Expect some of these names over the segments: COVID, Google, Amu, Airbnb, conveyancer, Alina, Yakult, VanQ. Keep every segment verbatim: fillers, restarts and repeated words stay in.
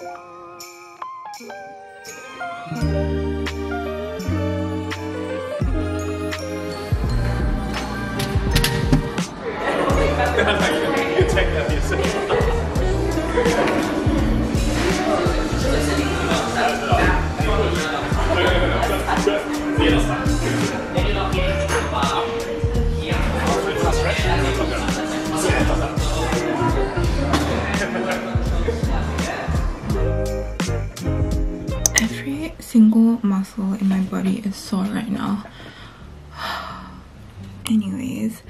You take that music. Every single muscle in my body is sore right now. Anyways,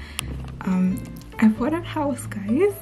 um, I bought a house, guys.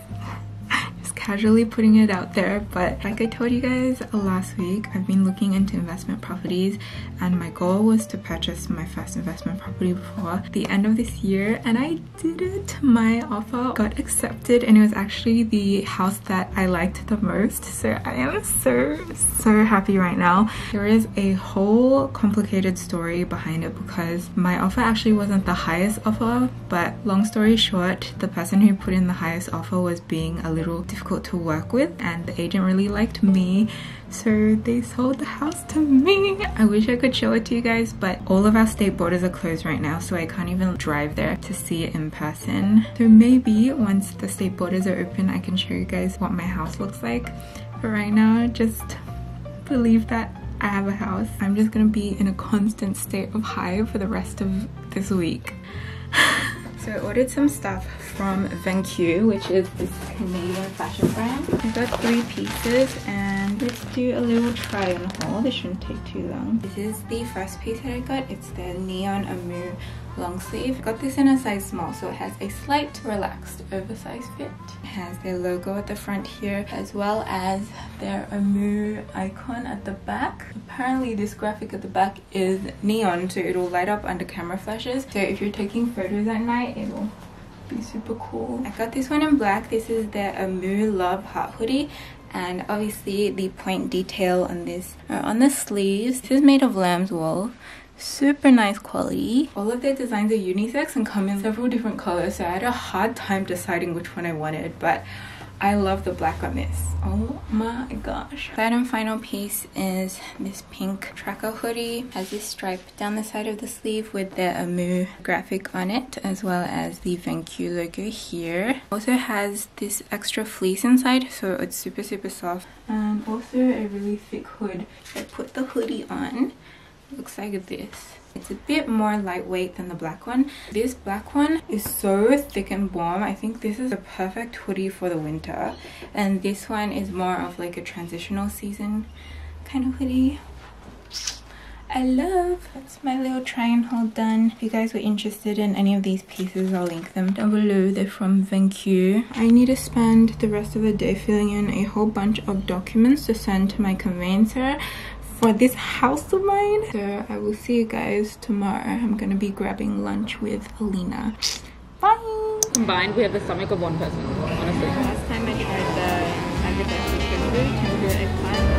Just casually putting it out there, but like I told you guys last week, I've been looking into investment properties and my goal was to purchase my first investment property before the end of this year, and I did it. My offer got accepted and it was actually the house that I liked the most, so I am so so happy right now. There is a whole complicated story behind it because my offer actually wasn't the highest offer, but long story short, the person who put in the highest offer was being a little difficult to work with and the agent really liked me, so they sold the house to me. I wish I could show it to you guys, but all of our state borders are closed right now, so I can't even drive there to see it in person. So maybe once the state borders are open, I can show you guys what my house looks like. But right now, just believe that I have a house. I'm just gonna be in a constant state of high for the rest of this week. So I ordered some stuff from VanQ, which is this Canadian fashion brand. I got three pieces and let's do a little try and haul. This shouldn't take too long. This is the first piece that I got. It's the Neon Amu long sleeve. I got this in a size small, so it has a slight relaxed oversized fit. It has their logo at the front here as well as their Amu icon at the back. Apparently this graphic at the back is neon, so it'll light up under camera flashes, so if you're taking photos at night it'll be super cool. I got this one in black. This is their Amu Love Heart hoodie. And obviously the point detail on this uh, on the sleeves. This is made of lamb's wool. Super nice quality. All of their designs are unisex and come in several different colors, so I had a hard time deciding which one I wanted, but I love the black on this. Oh my gosh. Third and final piece is this pink tracker hoodie. It has this stripe down the side of the sleeve with the Amu graphic on it, as well as the VanQ logo here. Also has this extra fleece inside, so it's super super soft. And also a really thick hood. I put the hoodie on. Looks like this. It's a bit more lightweight than the black one. This black one is so thick and warm. I think this is a perfect hoodie for the winter, and this one is more of like a transitional season kind of hoodie. I love. That's my little try and haul done. If you guys were interested in any of these pieces, I'll link them down below. They're from VanQ. I need to spend the rest of the day filling in a whole bunch of documents to send to my conveyancer for this house of mine. So I will see you guys tomorrow. I'm gonna be grabbing lunch with Alina. Bye! Combined, we have the stomach of one person, honestly. Last time I tried the agricultural food, tempura eggplant.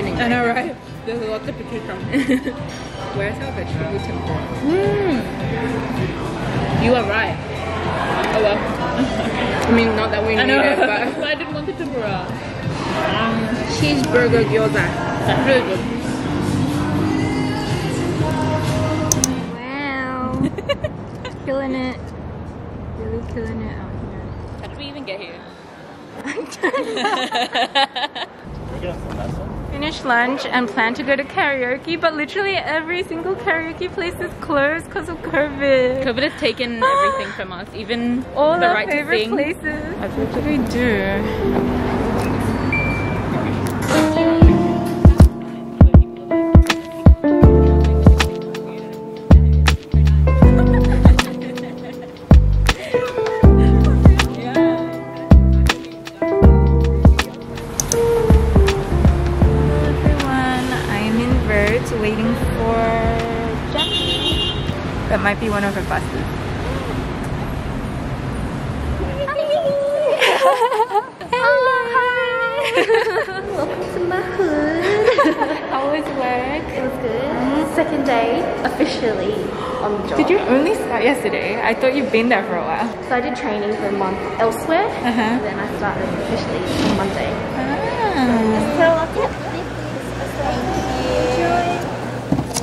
I know, right? There's a lot to pick from. Where's our vegetable tempura? Mm. You are right. Oh well. I mean, not that we need it, but I didn't want the tempura. Um, Cheeseburger gyoza. That's really good. Wow. Killing it. Really killing it out here. How did we even get here? I don't know. Finished lunch and plan to go to karaoke, but literally every single karaoke place is closed because of COVID. COVID has taken everything from us, even all the our right favorite to sing. Places. What do we do? Waiting for Jackie. That might be one of her buses. second day officially on the job. Did you only start yesterday? I thought you've been there for a while. So I did training for a month elsewhere, uh-huh. and then I started officially on Monday. Ah.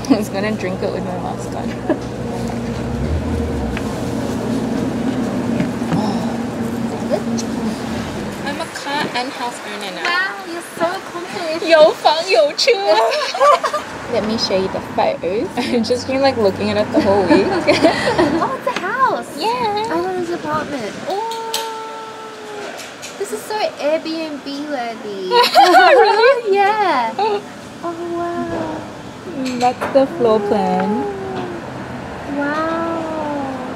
So, yep. I was gonna drink it with my mask on. I'm a car and house owner now. Wow, you're so accomplished. Yo fang yo chu. Let me show you the photos. I've just been like looking at it the whole week. Oh, it's a house. Yeah. I want his apartment. Oh, this is so Airbnb worthy. Really? Yeah. Oh wow. That's the floor plan. Wow,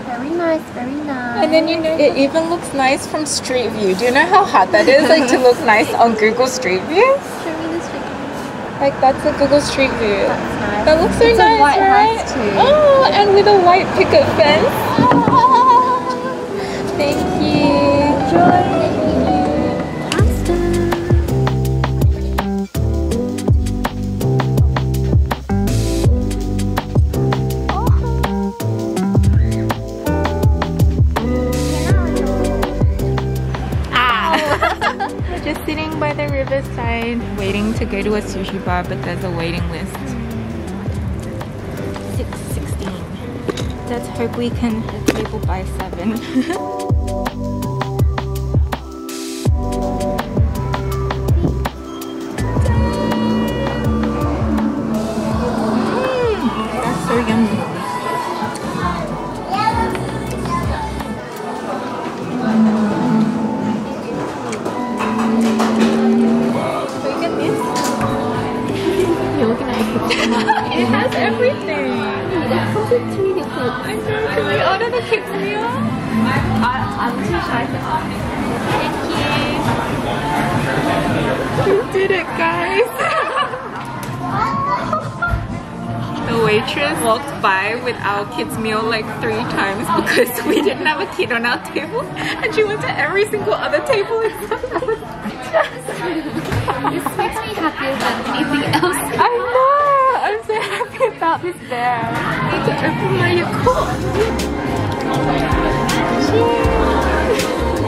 very nice, very nice. And then you know it even looks nice from street view. Do you know how hard that is, like to look nice on Google Street View? Show me the street view. Like that's a Google Street View. That's nice. That looks so it's nice, a white right? House too. Oh, yeah. And with a white picket fence. Oh, thank you. Enjoy. Waiting to go to a sushi bar, but there's a waiting list. six sixteen. Let's hope we can hit the table by seven. Mm, that's so yummy. It has everything. I'm so can we order the kids meal? I'm too shy to ask. Thank you. You did it, guys. The waitress walked by with our kids meal like three times because we didn't have a kid on our table, and she went to every single other table. This makes me happier than anything else. I know. I'm so happy about this bear. I need to open my Yakult. Cheers!